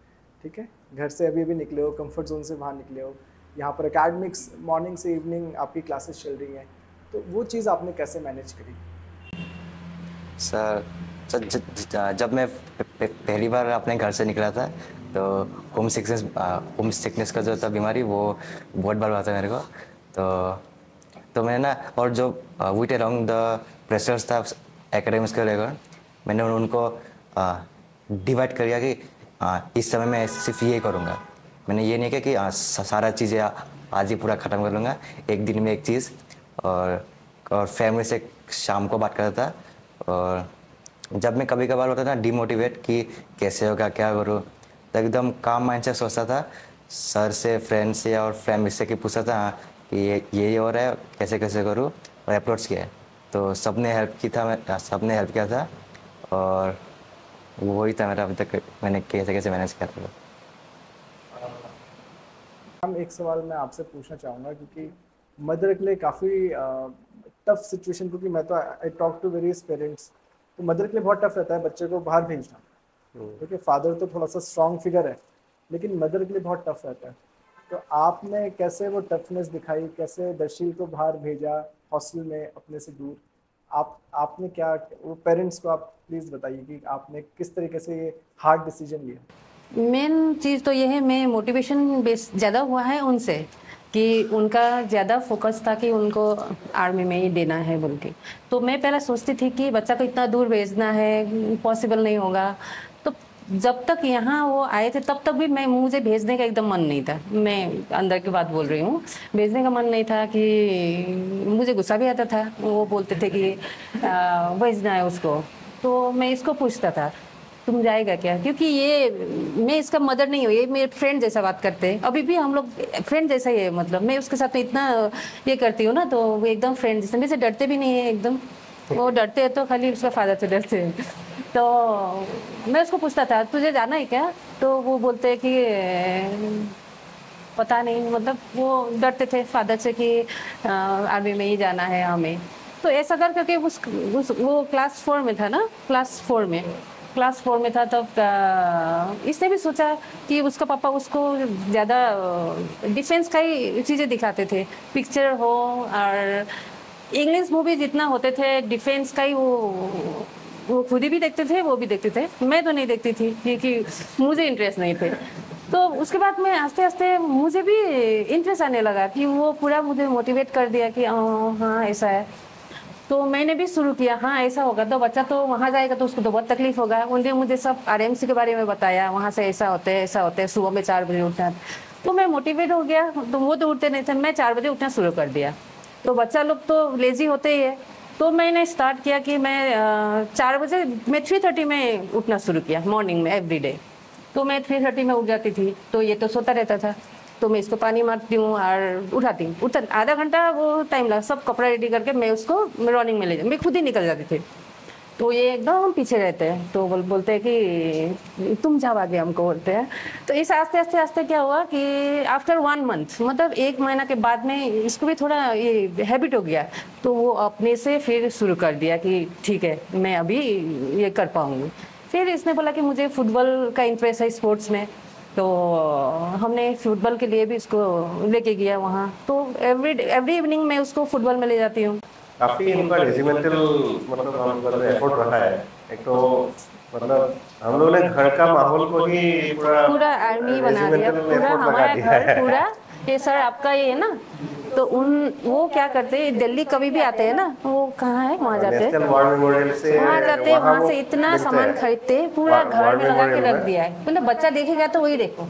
ठीक है, घर से अभी अभी निकले हो, कम्फर्ट जोन से बाहर निकले हो, यहाँ पर एकेडमिक्स मॉर्निंग से इवनिंग आपकी क्लासेस चल रही हैं, तो वो चीज़ आपने कैसे मैनेज करी? सर सर जब मैं पहली बार अपने घर से निकला था, तो होम सिकनेस होम सिकनेस का जो था बीमारी, वो बहुत बार हुआ था मेरे को। तो तो मैंने ना, और जो विथ अराउंड द प्रेशर्स था एकेडमिक्स के लेकर, मैंने उनको डिवाइड कर दिया कि इस समय मैं सिर्फ ये करूँगा। मैंने ये नहीं किया कि आ, सारा चीज़ें आज ही पूरा ख़त्म कर लूँगा, एक दिन में एक चीज़, और और फैमिली से शाम को बात करता था। और जब मैं कभी कभार होता था डिमोटिवेट कि कैसे होगा, क्या करूँ, तो एकदम काम माइंड से सोचता था, सर से, फ्रेंड से और फैमिली से कि पूछता था कि ये ये हो रहा है, कैसे कैसे करूँ, और अप्रोच किया है। तो सबने हेल्प की था, सबने हेल्प किया था, और वही था मेरा अभी तक, मैंने कैसे कैसे मैनेज किया था। हम एक सवाल मैं आपसे पूछना चाहूँगा क्योंकि मदर के लिए काफ़ी टफ सिचुएशन, क्योंकि मैं तो I talk to various parents, तो मदर के लिए बहुत टफ रहता है बच्चे को बाहर भेजना, क्योंकि फादर तो थोड़ा सा स्ट्रॉन्ग फिगर है लेकिन मदर के लिए बहुत टफ रहता है। तो आपने कैसे वो टफनेस दिखाई, कैसे दर्शील को बाहर भेजा हॉस्टल में अपने से दूर, आप आपने क्या, वो पेरेंट्स को आप प्लीज़ बताइए कि आपने किस तरीके से ये हार्ड डिसीजन लिया। मेन चीज़ तो ये है, मैं मोटिवेशन बेस्ड ज़्यादा हुआ है उनसे कि उनका ज़्यादा फोकस था कि उनको आर्मी में ही देना है बोल के। तो मैं पहले सोचती थी कि बच्चा को इतना दूर भेजना है पॉसिबल नहीं होगा, तो जब तक यहाँ वो आए थे तब तक भी मैं, मुझे भेजने का एकदम मन नहीं था, मैं अंदर की बात बोल रही हूँ, भेजने का मन नहीं था। कि मुझे गुस्सा भी आता था, वो बोलते थे कि भेजना है उसको, तो मैं इसको पूछता था तुम जाएगा क्या, क्योंकि ये मैं इसका मदर नहीं हूँ, ये मेरे फ्रेंड जैसा बात करते हैं, अभी भी हम लोग फ्रेंड जैसा ही है, मतलब मैं उसके साथ में इतना ये करती हूँ ना, तो वो एकदम फ्रेंड जैसे, मेरे से डरते भी नहीं है एकदम, वो डरते हैं तो खाली उसका फादर से डरते हैं। तो मैं उसको पूछता था तुझे जाना है क्या, तो वो बोलते हैं कि पता नहीं, मतलब वो डरते थे फादर से कि आर्मी में ही जाना है हमें। तो ऐसा कर करके उस, उस वो क्लास फोर में था ना, क्लास फोर में क्लास फोर में था तब तो इसने भी सोचा कि उसका पापा उसको ज़्यादा डिफेंस का ही चीज़ें दिखाते थे, पिक्चर हो और इंग्लिश मूवी जितना होते थे डिफेंस का ही, वो वो खुद ही भी देखते थे, वो भी देखते थे, मैं तो नहीं देखती थी क्योंकि मुझे इंटरेस्ट नहीं थे। तो उसके बाद मैं आस्ते आस्ते मुझे भी इंटरेस्ट आने लगा कि वो पूरा मुझे मोटिवेट कर दिया कि हाँ ऐसा है, तो मैंने भी शुरू किया, हाँ ऐसा होगा तो बच्चा तो वहाँ जाएगा तो उसको तो बहुत तकलीफ होगा। उन्होंने मुझे सब आरएमसी के बारे में बताया, वहाँ से ऐसा होता है ऐसा होता है, सुबह में चार बजे उठना, तो मैं मोटिवेट हो गया। तो वो तो उठते नहीं थे, मैं चार बजे उठना शुरू कर दिया, तो बच्चा लोग तो लेजी होते ही है, तो मैंने स्टार्ट किया कि मैं चार बजे मैं थ्री थर्टी में उठना शुरू किया मॉर्निंग में एवरी डे, तो मैं थ्री थर्टी में उठ जाती थी। तो ये तो सोता रहता था, तो मैं इसको पानी मारती हूँ और उठाती हूँ, उठा आधा घंटा वो टाइम लगा, सब कपड़ा रेडी करके मैं उसको रनिंग में ले जाती, मैं खुद ही निकल जाती थी। तो ये एकदम पीछे रहते हैं, तो बोल बोलते हैं कि तुम जाओ आगे, हमको बोलते हैं। तो इस आस्ते आस्ते आस्ते क्या हुआ कि आफ्टर वन मंथ, मतलब एक महीना के बाद में इसको भी थोड़ा ये हैबिट हो गया, तो वो अपने से फिर शुरू कर दिया कि ठीक है मैं अभी ये कर पाऊँगी। फिर इसने बोला कि मुझे फुटबॉल का इंटरेस्ट है, स्पोर्ट्स में, तो हमने फुटबॉल के लिए भी इसको लेके गया वहाँ, तो एवरी एवरी इवनिंग मैं उसको फुटबॉल में ले जाती हूँ। काफ़ी इनका रेजिमेंटल मतलब हम लोगों ने एफर्ट रखा है, एक तो मतलब हम लोगों ने घर का माहौल को ही पूरा पूरा आर्मी बना दिया, पूरा हमारा घर पूरा ये सर आपका ये है ना। तो उन वो क्या करते हैं, दिल्ली कभी भी आते हैं ना, वो कहाँ है वहाँ जाते हैं, वहाँ जाते हैं, वहाँ से इतना सामान खरीदते हैं, पूरा घर में लगा के रख दिया है, मतलब बच्चा देखेगा तो वही देखो,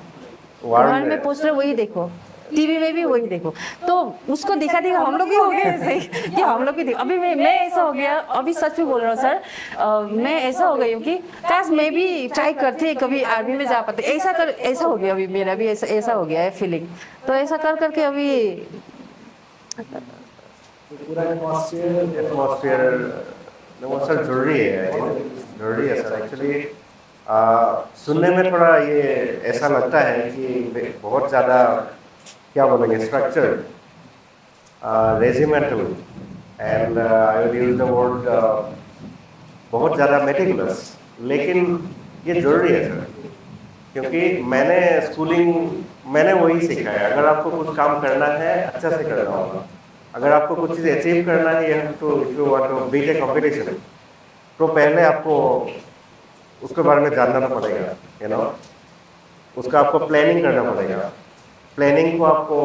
घर में पोस्टर वही देखो, टीवी में भी वही देखो, तो उसको दिखा देगा। हम लोग भी हो गए ऐसे कि हम लोग भी, अभी मैं मैं ऐसा हो गया, अभी सच में बोल रहा हूँ सर, आ, मैं ऐसा हो गई हूँ कि काश मैं भी ट्राई करते कभी आर्मी में जा पाते, ऐसा कर ऐसा हो गया, अभी मेरा भी ऐसा ऐसा हो गया है फीलिंग। तो ऐसा कर करके अभी पूरा एटमॉस्फेयर वो सर जरूरी है, जरूरी है सर। एक्चुअली सुनने में थोड़ा ये ऐसा लगता है कि बहुत ज़्यादा क्या बोलेंगे structured, regimental and I will use the word बहुत ज़्यादा मेटिकुलस, लेकिन ये जरूरी है सर, क्योंकि मैंने स्कूलिंग मैंने वही सीखा है। अगर आपको कुछ काम करना है अच्छा से करना होगा, अगर आपको कुछ चीज़ अचीव करना है या तो you want to beat a competition, तो पहले आपको उसके बारे में जानना पड़ेगा, यू नो उसका आपको प्लानिंग करना पड़ेगा, प्लानिंग को आपको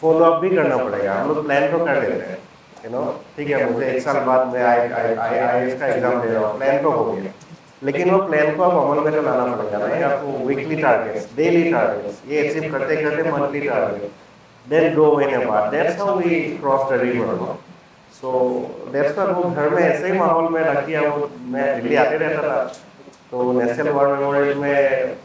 फॉलो अप भी करना पड़ेगा। हम लोग प्लान तो कर लेते हैं, यू नो ठीक है मुझे एक साल बाद में आई आई आई आई एस का एग्ज़ाम दे रहा हूँ, प्लान तो हो गया, लेकिन वो प्लान को आप अमल में तो लाना पड़ेगा ना। आपको वीकली टारगेट्स, डेली टारगेट्स, ये अचीव करते करते मंथली टारगेट, देन दो महीने बाद that's how we cross the river. So that's why वो घर में ऐसे ही माहौल में रख दिया, वो मैं दिल्ली आते रहता था। तो नेशनल वॉर मेमोरियल में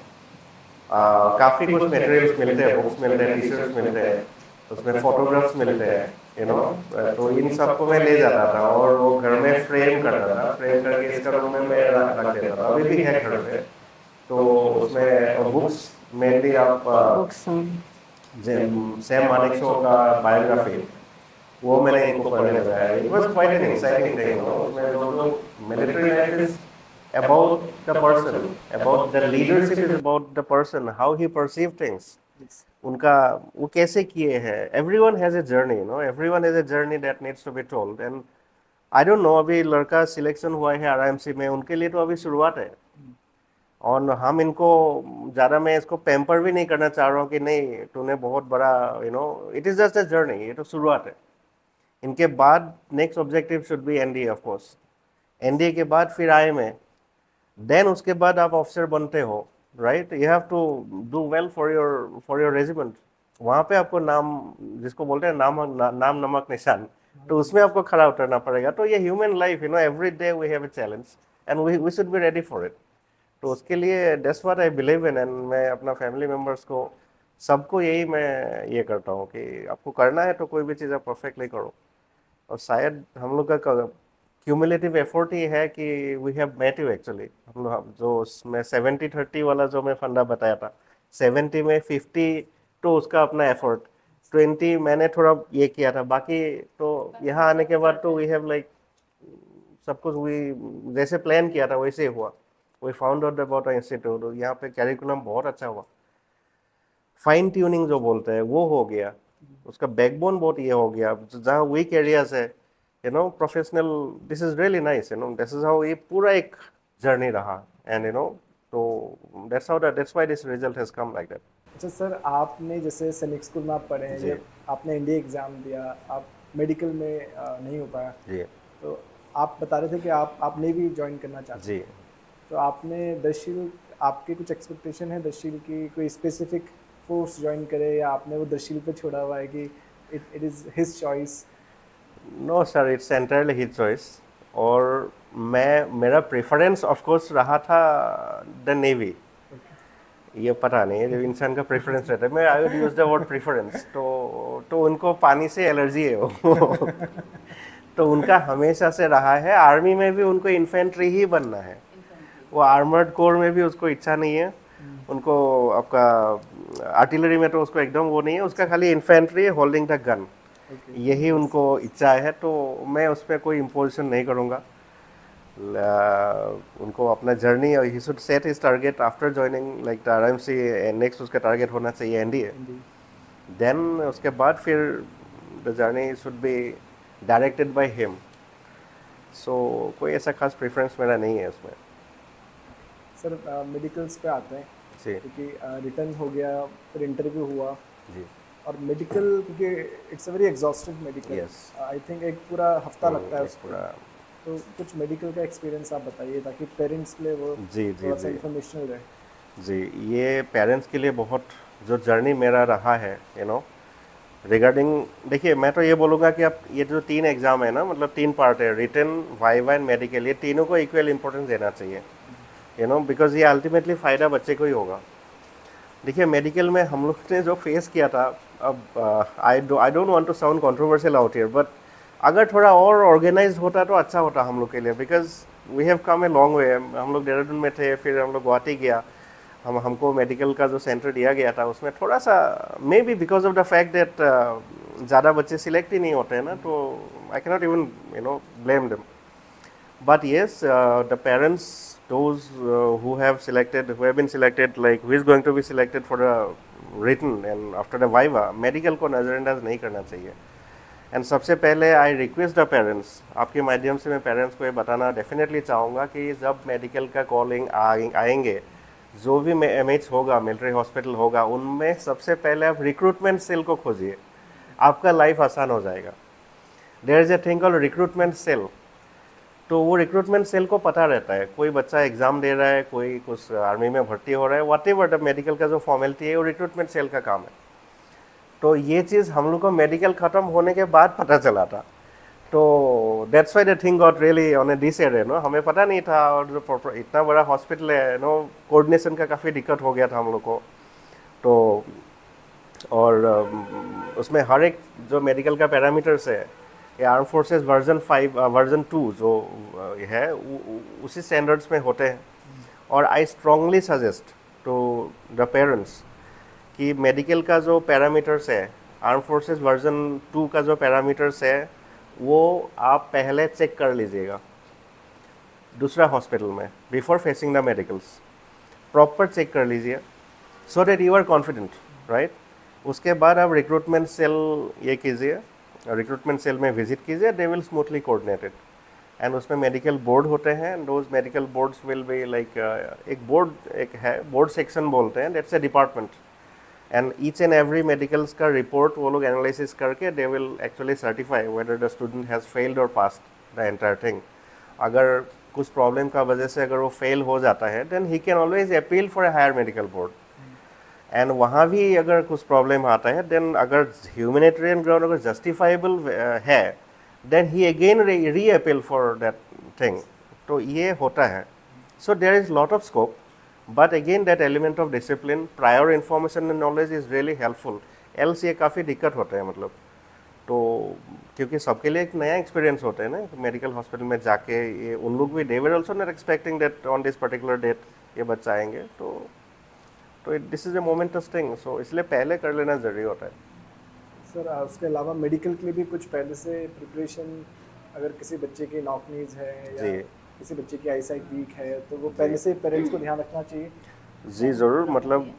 Uh, काफ़ी कुछ मटेरियल्स मिलते हैं, बुक्स मिलते हैं, टी शर्ट्स मिलते हैं, उसमें फोटोग्राफ्स मिलते हैं, यू नो, तो इन सबको मैं ले जाता था और वो घर में फ्रेम करता था, फ्रेम करके इसका रूम में मैं रख देता था। अभी भी है घर पे। तो उसमें बुक्स मेनली आप सैम मानेक शो का बायोग्राफी वो मैंने इनको पढ़ने लगाया। It was quite an exciting thing, उसमें जो लोग military life is about the person, about the leadership is about the person, how he perceives things, unka wo kaise kiye hai. Everyone has a journey, you know, everyone has a journey that needs to be told. And I don't know, abhi ladka selection hua hai R I M C mein, unke liye to abhi shuruaat hai और हम इनको ज़्यादा, मैं इसको पैम्पर भी नहीं करना चाह रहा हूँ कि नहीं तूने बहुत बड़ा, you know, it is just a journey, ये तो शुरुआत है। इनके बाद next objective should be N D A, of course N D A के बाद फिर आई एम ए, देन उसके बाद आप ऑफिसर बनते हो, right. You have to do well for your for your regiment. वहाँ पे आपको नाम, जिसको बोलते हैं नाम ना, नाम नमक निशान, तो उसमें आपको खड़ा उतरना पड़ेगा। तो ये human life, you know, every day we have a challenge and we we should be ready for it. तो उसके लिए that's what I believe in. And मैं अपना फैमिली मेम्बर्स को, सबको यही मैं ये करता हूँ कि आपको करना है तो कोई भी चीज़ आप परफेक्टली करो। और शायद हम लोग का क्यूमुलेटिव एफर्ट ही है कि we have met you actually. हम लोग जो मैं सेवेंटी थर्टी वाला जो मैं फंडा बताया था, सेवेंटी में फिफ्टी तो उसका अपना एफर्ट, ट्वेंटी मैंने थोड़ा ये किया था, बाकी तो यहाँ आने के बाद तो वी हैव लाइक सब कुछ वी जैसे प्लान किया था वैसे ही हुआ। We found out about institute, यहाँ पे कैरिकुलम बहुत अच्छा हुआ, फाइन ट्यूनिंग जो बोलते हैं वो हो गया, उसका बैकबोन बहुत ये हो गया, जहाँ वीक एरियाज है, you know, professional, this is really nice, you know, this is how ये पूरा एक जर्नी रहा, and you know, तो that's how that, that's why this result has come like that. अच्छा सर, आपने जैसे सैनिक स्कूल में आप पढ़े हैं, आपने एन डी ए एग्जाम दिया, आप मेडिकल में नहीं हो पाया जी, तो आप बता रहे थे कि आप आपने भी ज्वाइन करना चाहते जी, तो आपने दर्शील, आपके कुछ एक्सपेक्टेशन है दर्शील की, कोई स्पेसिफिक फोर्स ज्वाइन करे, या आपने वो दर्शील पे छोड़ा हुआ है कि it it is his choice? No sir, it's entirely his choice. और मैं, मेरा प्रेफरेंस ऑफ कोर्स रहा था द नेवी, ये पता नहीं है, इंसान का प्रेफरेंस रहता है। मैं I would use the word preference. तो तो उनको पानी से एलर्जी है वो तो उनका हमेशा से रहा है। आर्मी में भी उनको इन्फेंट्री ही बनना है, वो आर्मर्ड कोर में भी उसको इच्छा नहीं है, उनको आपका आर्टिलरी में तो उसको एकदम वो नहीं है, उसका खाली infantry holding the gun, Okay. यही उनको इच्छा है। तो मैं उस पर कोई इम्पोजिशन नहीं करूँगा। उनको अपना जर्नी, और he should set his target after joining like the R M C, next उसका टारगेट होना चाहिए एन डी ए, देन उसके बाद फिर the journey should be directed by him. So कोई ऐसा खास प्रेफरेंस मेरा नहीं है उसमें। सर मेडिकल्स uh, पे आते हैं क्योंकि रिटर्न uh, हो गया, फिर इंटरव्यू हुआ जी, और मेडिकल क्योंकि it's a very exhaustive medical, I think एक पूरा हफ्ता लगता है उसको। तो कुछ मेडिकल का एक्सपीरियंस आप बताइए ताकि पेरेंट्स के लिए वो थोड़ा सा इंफॉर्मेशनल रहे जी। ये पेरेंट्स के लिए बहुत, जो जर्नी मेरा रहा है, यू नो, रिगार्डिंग, देखिए मैं तो ये बोलूँगा कि आप ये जो तीन एग्ज़ाम है ना, मतलब तीन पार्ट है, रिटन, वाइवा एंड मेडिकल, ये तीनों को इक्वल इम्पोर्टेंस देना चाहिए, यू नो, बिकॉज ये अल्टीमेटली फ़ायदा बच्चे को ही होगा। देखिए मेडिकल में हम लोग ने जो फेस किया था, अब I I don't want to sound controversial out here, but अगर थोड़ा और ऑर्गेनाइज होता तो अच्छा होता हम लोग के लिए, because we have come a long way. हम लोग देहरादून में थे, फिर हम लोग गुवाहाटी गया, हम हमको मेडिकल का जो सेंटर दिया गया था उसमें थोड़ा सा maybe because of the fact that ज़्यादा बच्चे सिलेक्ट ही नहीं होते हैं ना, तो I can not even, you know, blame them. But yes, the parents, those uh, who have selected, who have been selected, like who is going to be selected for the written and after the viva, medical को नज़रअंदाज नहीं करना चाहिए। एंड सबसे पहले आई रिक्वेस्ट द पेरेंट्स, आपके माध्यम से मैं पेरेंट्स को ये बताना डेफिनेटली चाहूँगा कि जब मेडिकल का कॉलिंग आएंगे, जो भी एम एच होगा, मिलिट्री हॉस्पिटल होगा, उनमें सबसे पहले आप रिक्रूटमेंट सेल को खोजिए, आपका लाइफ आसान हो जाएगा। There is a thing called recruitment cell. तो वो रिक्रूटमेंट सेल को पता रहता है, कोई बच्चा एग्ज़ाम दे रहा है, कोई कुछ आर्मी में भर्ती हो रहा है, वॉट एवर द मेडिकल का जो फॉर्मेलिटी है वो रिक्रूटमेंट सेल का काम है। तो ये चीज़ हम लोग को मेडिकल ख़त्म होने के बाद पता चला था। तो that's why the thing got really on a this air, no, हमें पता नहीं था। और जो इतना बड़ा हॉस्पिटल है, नो, कोऑर्डिनेशन का काफ़ी दिक्कत हो गया था हम लोग को। तो और उसमें हर एक जो मेडिकल का पैरामीटर्स है ये arm forces version five version two जो है उसी स्टैंडर्ड्स में होते हैं। और I strongly suggest to the parents कि मेडिकल का जो पैरामीटर्स है आर्म फोर्सेस वर्जन टू का जो पैरामीटर्स है वो आप पहले चेक कर लीजिएगा दूसरा हॉस्पिटल में before facing the medicals, proper check कर लीजिए so that you are confident, right. उसके बाद आप रिक्रूटमेंट सेल ये कीजिए, रिक्रूटमेंट सेल में विजिट कीजिए, they will smoothly coordinated and उसमें मेडिकल बोर्ड होते हैं। Those medical boards will be like एक बोर्ड एक है बोर्ड सेक्शन बोलते हैं, that's a department and each and every medicals का रिपोर्ट वो लोग एनालिसिस करके they will actually certify whether the student has failed और पास्ड द एंटायर थिंग। अगर कुछ प्रॉब्लम का वजह से अगर वो फेल हो जाता है then he can always appeal for a higher medical board and वहाँ भी अगर कुछ प्रॉब्लम आता है देन अगर ह्यूमैनिटेरियन ग्राउंड अगर जस्टिफाइबल है then he again re appeal for that thing. तो ये होता है, so there is lot of scope but again that element of discipline, prior information and knowledge is really helpful, else ये काफ़ी दिक्कत होता है मतलब। तो क्योंकि सबके लिए एक नया एक्सपीरियंस होता है ना मेडिकल हॉस्पिटल में जाके, ये उन लोग भी they were also not expecting that on this particular date ये बच्चा आएंगे। तो तो this is a momentous thing, so इसलिए पहले कर लेना ज़रूरी होता है। सर उसके अलावा मेडिकल के लिए भी कुछ पहले से प्रिपरेशन, अगर किसी बच्चे की नॉकनीज है या किसी बच्चे की आईसाइट वीक है तो वो पहले से पेरेंट्स को ध्यान रखना चाहिए। जी ज़रूर, मतलब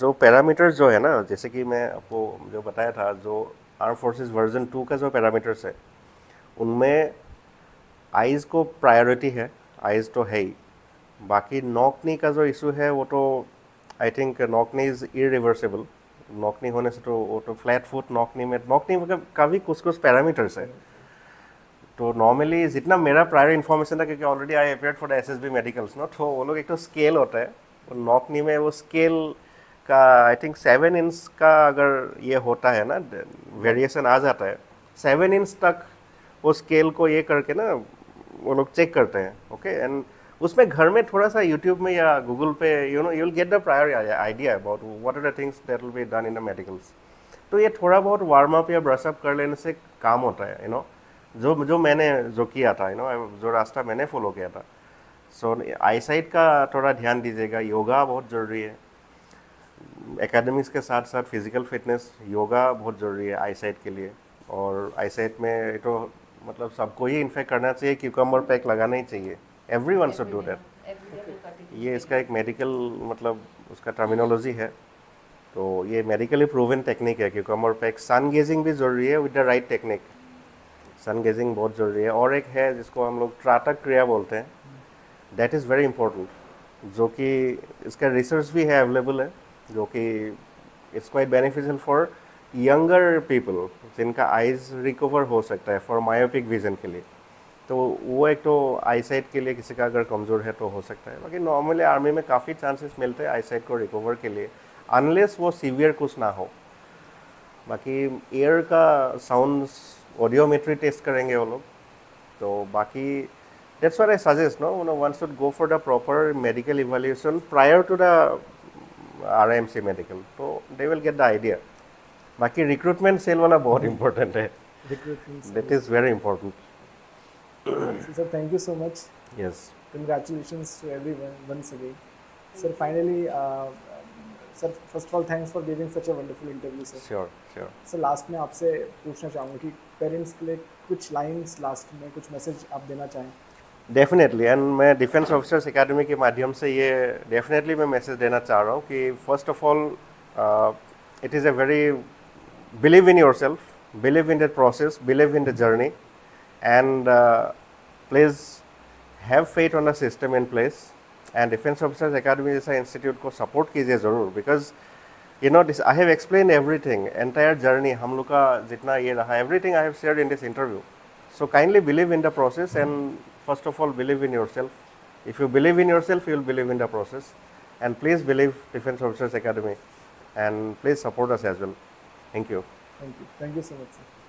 जो पैरामीटर्स जो है ना, जैसे कि मैं आपको जो बताया था जो आर्म फोर्सेस वर्जन टू का जो पैरामीटर्स है उनमें आइज़ को प्रायोरिटी है, आइज़ तो है ही, बाकी नॉकनी का जो इशू है वो तो I think knock knee is irreversible, knock knee होने से तो वो तो फ्लैट फुट नॉकनी में नॉकनी मतलब काफ़ी कुछ कुछ पैरामीटर्स है। तो नॉर्मली जितना मेरा प्रायर इन्फॉर्मेशन था क्योंकि already I appeared for the S S B medicals ना, तो वो लोग एक तो स्केल होता है वो नॉकनी में, वो स्केल का आई थिंक सेवन इंच का अगर ये होता है ना वेरिएशन आ जाता है, सेवन इंच तक वो स्केल को ये करके ना वो लोग चेक करते हैं। ओके एंड उसमें घर में थोड़ा सा यूट्यूब में या गूगल पे you know you will get the prior idea about what are the things that will be done in the medicals. तो ये थोड़ा बहुत वार्म अप या ब्रश अप कर लेने से काम होता है, यू नो जो जो मैंने जो किया था, यू नो जो रास्ता मैंने फॉलो किया था। सो आईसाइट का थोड़ा ध्यान दीजिएगा, योगा बहुत ज़रूरी है, एकेडमिक्स के साथ साथ फिजिकल फिटनेस योगा बहुत ज़रूरी है आईसाइट के लिए। और आईसाइट में तो मतलब सबको ही इन्फेक्ट करना चाहिए, क्यूकम्बर पैक लगाना ही चाहिए, everyone should do that. ये इसका एक मेडिकल मतलब उसका टर्मिनोलॉजी है, तो ये मेडिकली प्रूवन टेक्निक है क्यूकम्बर पैक। सन गेजिंग भी ज़रूरी है with the right technique, sun gazing बहुत ज़रूरी है। और एक है जिसको हम लोग त्राटक क्रिया बोलते हैं, दैट इज़ वेरी इंपॉर्टेंट, जो कि इसका रिसर्च भी है अवेलेबल है, जो कि it's quite beneficial for younger people जिनका आइज रिकवर हो सकता है फॉर मायोपिक विजन के लिए। तो वो एक तो आईसाइट के लिए किसी का अगर कमज़ोर है तो हो सकता है, बाकी नॉर्मली आर्मी में काफ़ी चांसेस मिलते हैं आईसाइट को रिकवर के लिए, अनलेस वो सीवियर कुछ ना हो। बाकी एयर का साउंड्स ऑडियोमेट्री टेस्ट करेंगे वो लोग, तो बाकी dates what I suggest no no one should go for the proper medical evaluation prior to the RMC medical, तो they will get the idea. बाकी रिक्रूटमेंट सेल वाला बहुत इम्पोर्टेंट है, that is very important. Sir thank you so much, yes congratulations to everyone once again. Sir finally sir first of all thanks for giving such a wonderful interview sir. Sure sure sir, last में आपसे पूछना चाहूँगा कि पेरेंट्स के लिए कुछ लाइंस लास्ट में कुछ मैसेज आप देना चाहें। डेफिनेटली, एंड मैं डिफेंस ऑफिसर्स एकेडमी के माध्यम से ये डेफिनेटली मैं मैसेज देना चाह रहा हूँ कि first of all it is a very believe in yourself, believe in the process, believe in the journey and please have faith on the system in place and defence officers academy जैसा इंस्टीट्यूट को सपोर्ट कीजिए ज़रूर, because you know this I have explain everything entire journey हम लोग का जितना ये रहा, everything I have shared in this interview. So kindly believe in the process and first of all believe in yourself, if you believe in yourself you will believe in the process and please believe defence officers academy and please support us as well. Thank you, thank you, thank you so much sir.